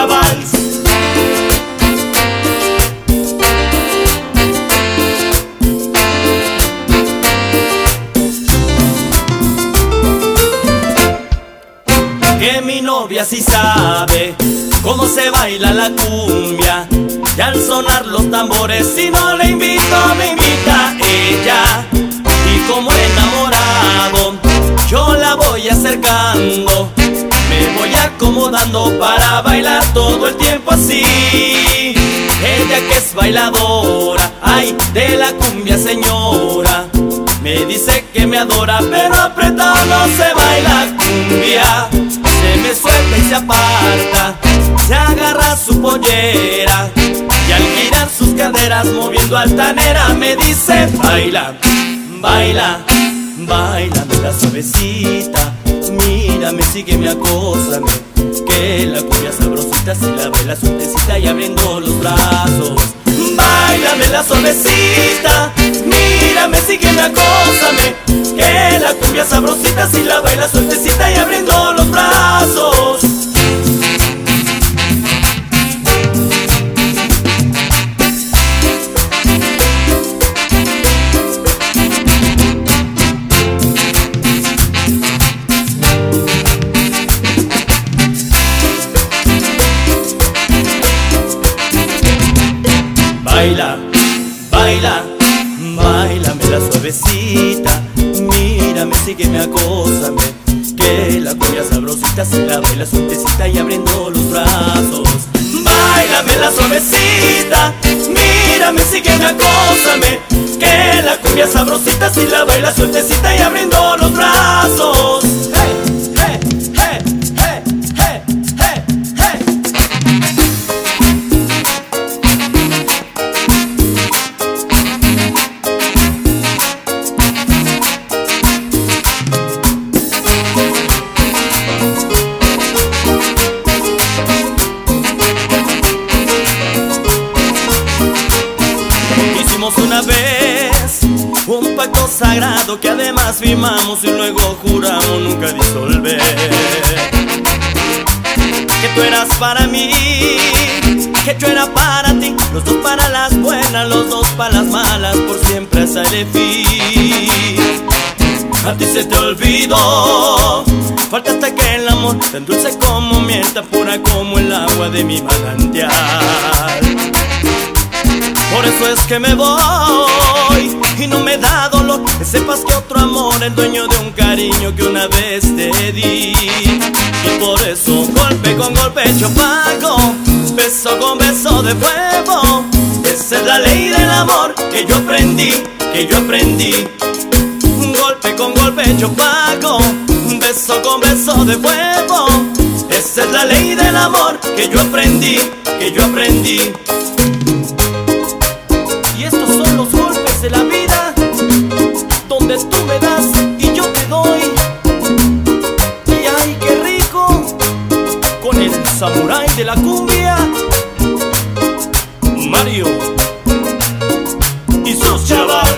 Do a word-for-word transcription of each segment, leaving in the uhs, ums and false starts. cumbia vals. Que mi novia sí sabe cómo se baila la cumbia, y al sonar los tambores, si no le invito, me invita ella. Y como enamorado, yo la voy acercando, me voy acomodando para bailar todo el tiempo así. Ella que es bailadora, ay, de la cumbia señora, me dice que me adora, pero apretado no se baila cumbia. Se me suelta y se aparta, se agarra su pollera, y al girar sus caderas moviendo altanera me dice: baila, baila, bailame la suavecita, mírame, sígueme, acósame, que la cumbia sabrosita si la baila sueltecita y abriendo los brazos. Báilame la suavecita, mírame, sígueme, acósame, que la cumbia sabrosita si la baila sueltecita y abriendo los brazos. Baila, baila, bailame la suavecita, mírame, sígueme, acósame, que la cumbia sabrosita se la baila suavecita y abriendo los brazos. Bailame la suavecita, mírame, sígueme, acósame, que la cumbia sabrosita se la baila suavecita y abriendo los brazos. Hey, hey, hey. Una vez un pacto sagrado que además firmamos y luego juramos nunca disolver. Que tú eras para mí, que yo era para ti, los dos para las buenas, los dos para las malas, por siempre hasta el fin. A ti se te olvidó, faltaste que el amor tan dulce como miel, tan pura como el agua de mi manantial. Por eso es que me voy y no me da dolor que sepas que otro amor es dueño de un cariño que una vez te di. Y por eso golpe con golpe yo pago, beso con beso de fuego. Esa es la ley del amor que yo aprendí, que yo aprendí. Golpe con golpe yo pago, beso con beso de fuego. Esa es la ley del amor que yo aprendí, que yo aprendí. De la vida, donde tú me das y yo te doy. Y ay, qué rico, con el samurái de la cumbia, Mario y sus chavales.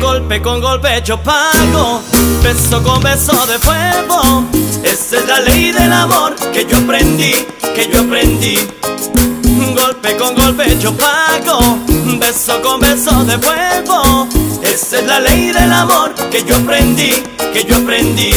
Golpe con golpe yo pago, beso con beso de fuego. Esa es la ley del amor que yo aprendí, que yo aprendí. Golpe con golpe yo pago, beso con beso de fuego. Esa es la ley del amor que yo aprendí, que yo aprendí.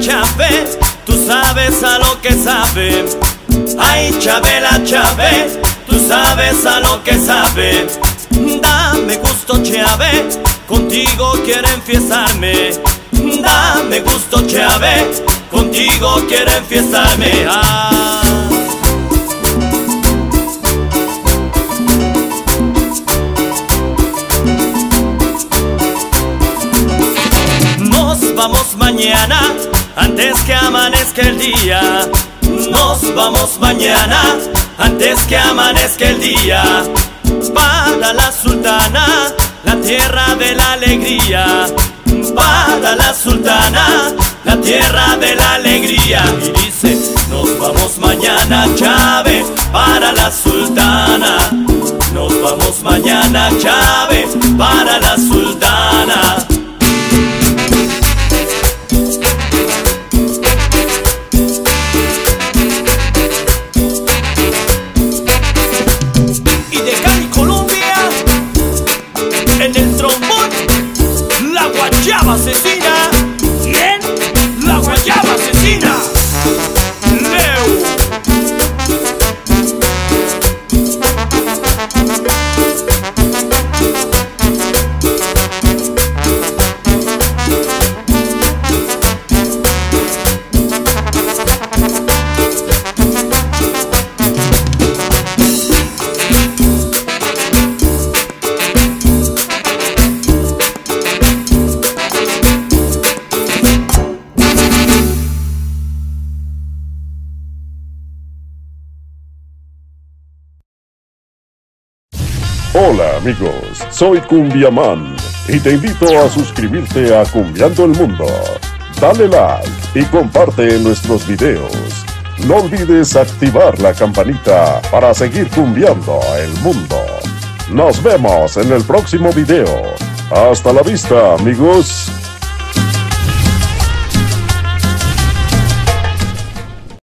Chávez, tú sabes a lo que sabe. Ay, Chabela Chávez, tú sabes a lo que sabe. Dame gusto, Chávez, contigo quiero enfiestarme. Dame gusto, Chávez, contigo quiero enfiestarme. Ah. Nos vamos mañana, antes que amanezca el día. Nos vamos mañana, antes que amanezca el día. Para la sultana, la tierra de la alegría. Para la sultana, la tierra de la alegría. Y dice, nos vamos mañana, Chávez, para la sultana. Nos vamos mañana, Chávez, para la sultana. Asesina, bien, la guayaba asesina. Leo. Hola amigos, soy Cumbiaman y te invito a suscribirte a Cumbiando el Mundo. Dale like y comparte nuestros videos. No olvides activar la campanita para seguir cumbiando el mundo. Nos vemos en el próximo video. Hasta la vista, amigos.